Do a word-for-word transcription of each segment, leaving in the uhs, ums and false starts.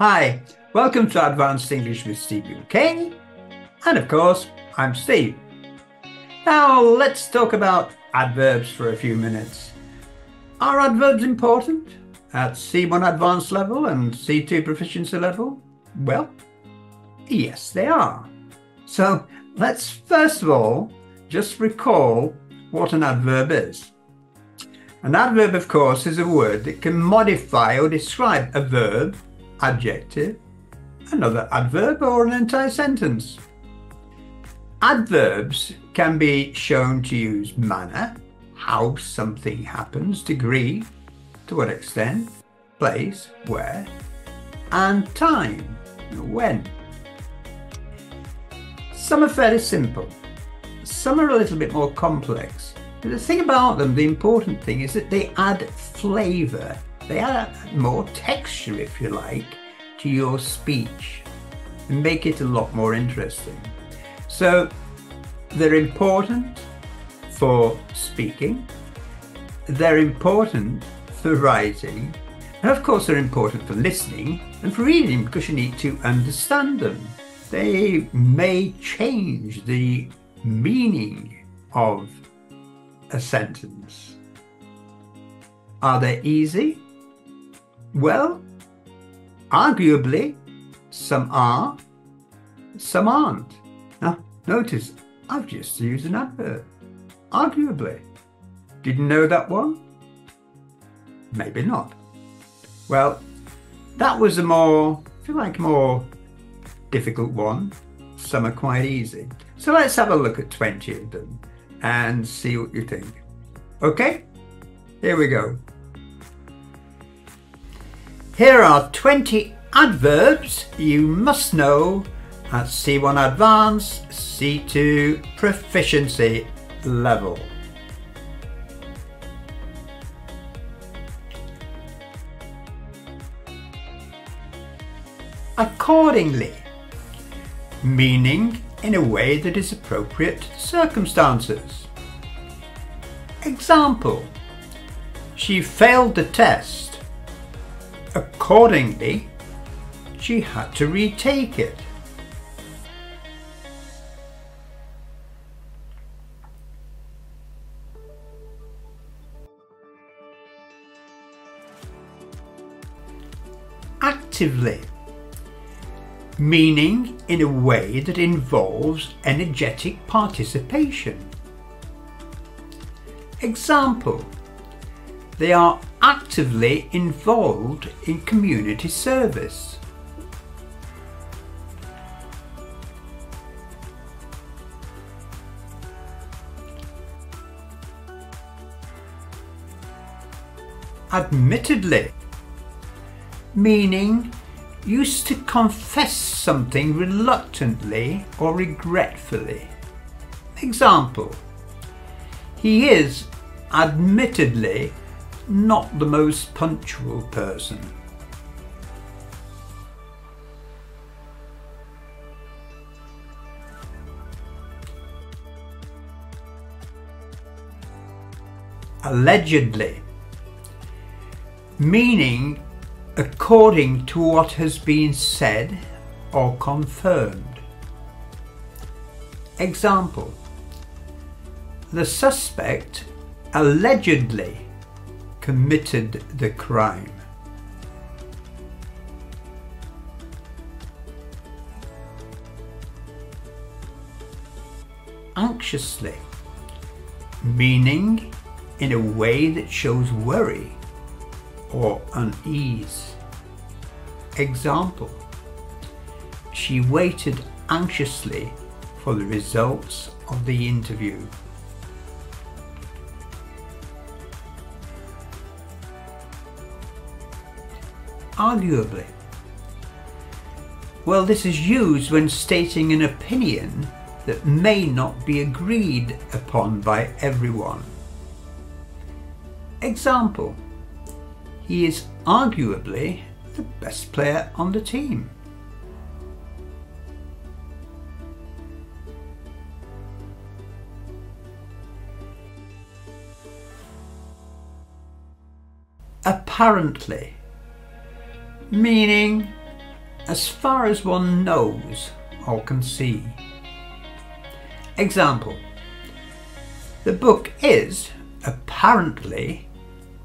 Hi, welcome to Advanced English with Steve U K, and of course, I'm Steve. Now let's talk about adverbs for a few minutes. Are adverbs important at C one advanced level and C two proficiency level? Well, yes they are. So let's first of all just recall what an adverb is. An adverb, of course, is a word that can modify or describe a verb, adjective, another adverb, or an entire sentence. Adverbs can be shown to use manner, how something happens, degree, to what extent, place, where, and time, when. Some are fairly simple, some are a little bit more complex. But the thing about them, the important thing, is that they add flavour. They add more texture, if you like, to your speech and make it a lot more interesting. So they're important for speaking, they're important for writing, and of course they're important for listening and for reading, because you need to understand them. They may change the meaning of a sentence. Are they easy? Well, arguably, some are, some aren't. Now, notice, I've just used an adverb. Arguably. Didn't know that one? Maybe not. Well, that was a more, I feel like, more difficult one. Some are quite easy. So let's have a look at twenty of them and see what you think. Okay? Here we go. Here are twenty adverbs you must know at C one Advanced, C two Proficiency level. Accordingly, meaning in a way that is appropriate to the circumstances. Example: she failed the test. Accordingly, she had to retake it. Actively, meaning in a way that involves energetic participation. Example: they are actively involved in community service. Admittedly, meaning used to confess something reluctantly or regretfully. Example: he is admittedly not the most punctual person. Allegedly, meaning according to what has been said or confirmed. Example: the suspect allegedly committed the crime. Anxiously, meaning in a way that shows worry or unease. Example: she waited anxiously for the results of the interview. Arguably. Well, this is used when stating an opinion that may not be agreed upon by everyone. Example: he is arguably the best player on the team. Apparently, meaning as far as one knows or can see. Example: the book is apparently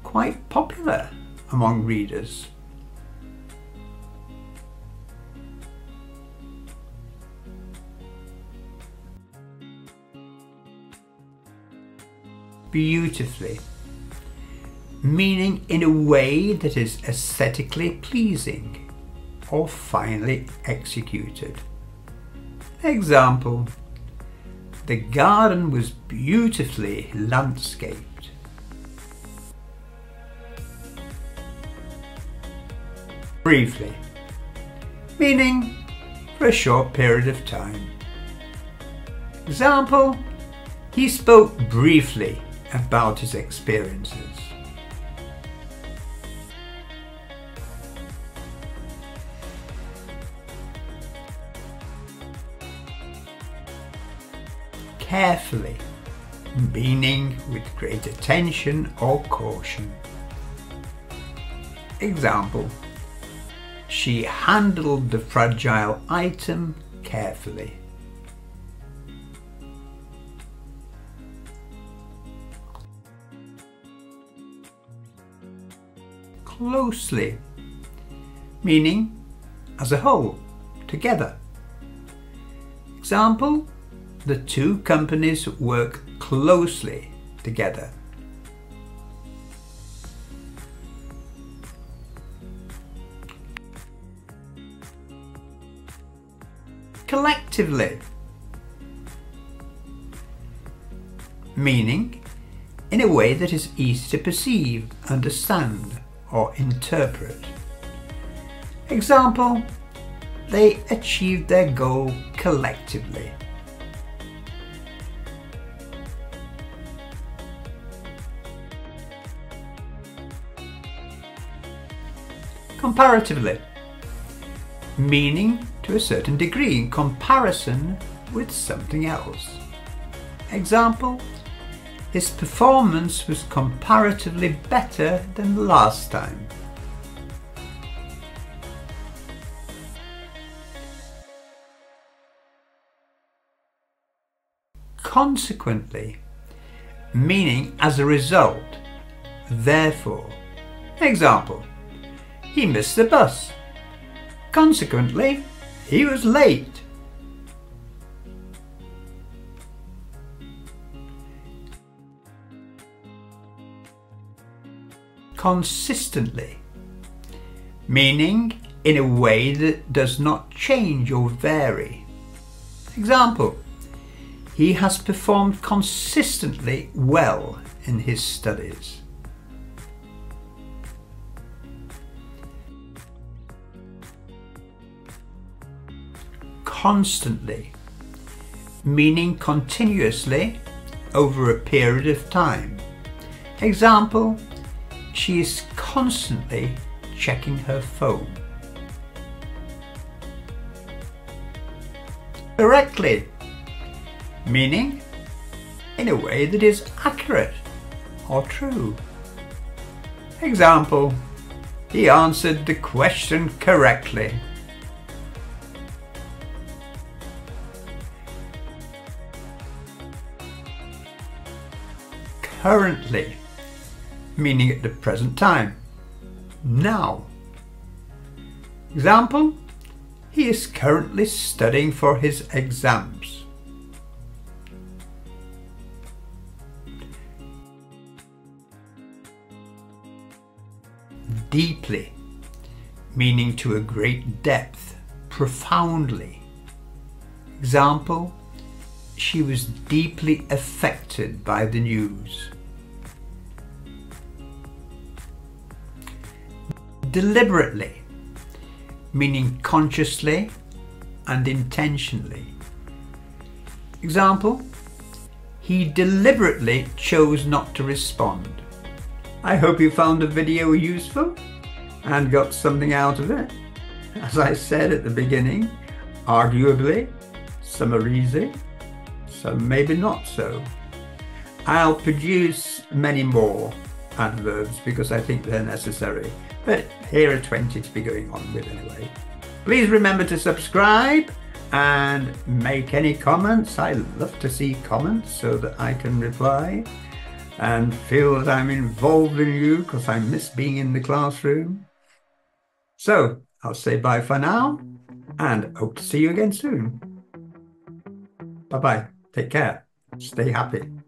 quite popular among readers. Beautifully, meaning in a way that is aesthetically pleasing or finely executed. Example: the garden was beautifully landscaped. Briefly, meaning for a short period of time. Example: he spoke briefly about his experiences. Carefully, meaning with great attention or caution. Example: she handled the fragile item carefully. Closely, meaning as a whole, together. Example: the two companies work closely together. Collectively, meaning in a way that is easy to perceive, understand, or interpret. Example: they achieved their goal collectively. Comparatively, meaning to a certain degree in comparison with something else. Example: his performance was comparatively better than last time. Consequently, meaning as a result, therefore. Example: he missed the bus. Consequently, he was late. Consistently, meaning in a way that does not change or vary. Example: he has performed consistently well in his studies. Constantly, meaning continuously over a period of time. Example: she is constantly checking her phone. Correctly, meaning in a way that is accurate or true. Example: he answered the question correctly. Currently, meaning at the present time, now. Example: he is currently studying for his exams. Deeply, meaning to a great depth, profoundly. Example: she was deeply affected by the news. Deliberately, meaning consciously and intentionally. Example: he deliberately chose not to respond. I hope you found the video useful and got something out of it. As I said at the beginning, arguably, some are easy, some maybe not so. I'll produce many more adverbs because I think they're necessary. But here are twenty to be going on with anyway. Please remember to subscribe and make any comments. I love to see comments so that I can reply and feel that I'm involved in you, because I miss being in the classroom. So I'll say bye for now and hope to see you again soon. Bye-bye. Take care. Stay happy.